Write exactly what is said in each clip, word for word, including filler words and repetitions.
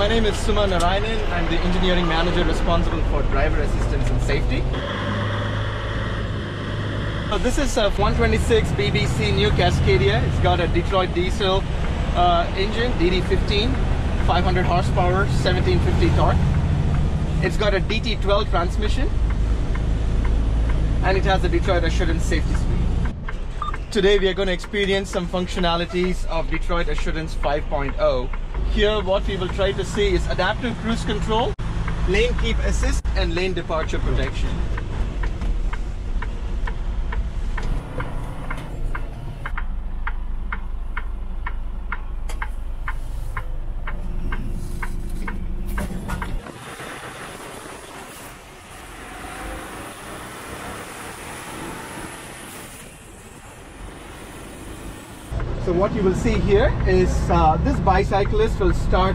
my name is Suman Narayanan. I'm the engineering manager responsible for driver assistance and safety. So this is a one twenty-six B B C New Cascadia. It's got a Detroit diesel uh, engine, D D fifteen, five hundred horsepower, seventeen fifty torque. It's got a D T twelve transmission, and it has a Detroit Assurance safety suite. Today we are going to experience some functionalities of Detroit Assurance five point oh. Here what we will try to see is adaptive cruise control, lane keep assist, and lane departure protection. So what you will see here is uh, this bicyclist will start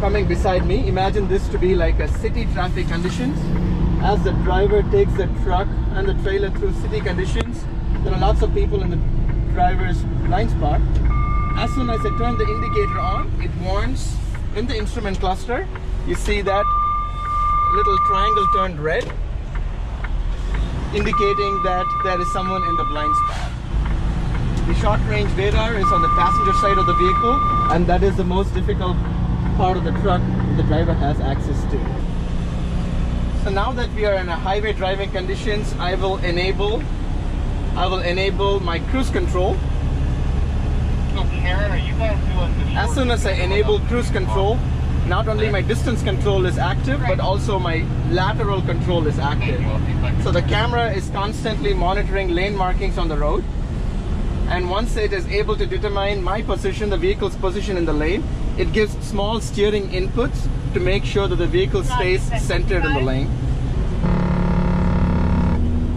coming beside me. Imagine this to be like a city traffic conditions. As the driver takes the truck and the trailer through city conditions, there are lots of people in the driver's blind spot. As soon as I turn the indicator on, it warns in the instrument cluster. You see that little triangle turned red, indicating that there is someone in the blind spot. The short-range radar is on the passenger side of the vehicle, and that is the most difficult part of the truck the driver has access to. So now that we are in a highway driving conditions, I will enable, I will enable my cruise control. So Karen, are you guys doing the short? As soon as I enable cruise control, not only my distance control is active, but also my lateral control is active. So the camera is constantly monitoring lane markings on the road. And once it is able to determine my position, the vehicle's position in the lane, it gives small steering inputs to make sure that the vehicle stays centered in the lane.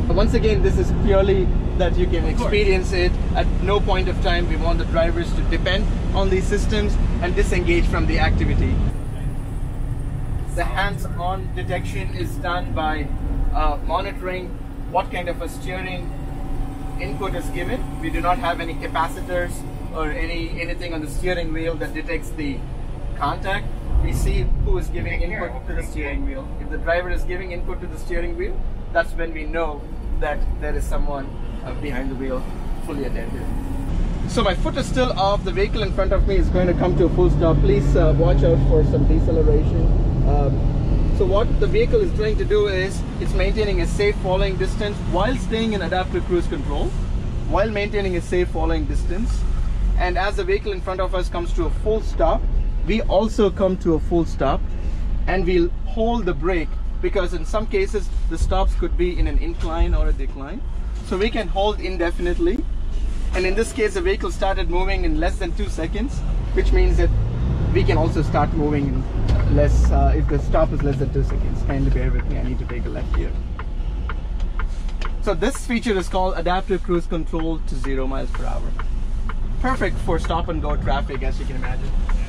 Once again, this is purely that you can experience it. At no point of time we want the drivers to depend on these systems and disengage from the activity. The hands-on detection is done by uh, monitoring what kind of a steering input is given. We do not have any capacitors or any anything on the steering wheel that detects the contact. We see who is giving input to the steering wheel. If the driver is giving input to the steering wheel, that's when we know that there is someone uh, behind the wheel fully attentive. So my foot is still off. The vehicle in front of me is going to come to a full stop. Please uh, watch out for some deceleration. Um, So what the vehicle is trying to do is, it's maintaining a safe following distance while staying in adaptive cruise control, while maintaining a safe following distance. And as the vehicle in front of us comes to a full stop, we also come to a full stop, and we'll hold the brake, because in some cases the stops could be in an incline or a decline. So we can hold indefinitely. And in this case, the vehicle started moving in less than two seconds, which means that we can also start moving in less, uh, if the stop is less than two seconds. Kindly bear with me, I need to take a left here. So this feature is called adaptive cruise control to zero miles per hour. Perfect for stop and go traffic, as you can imagine.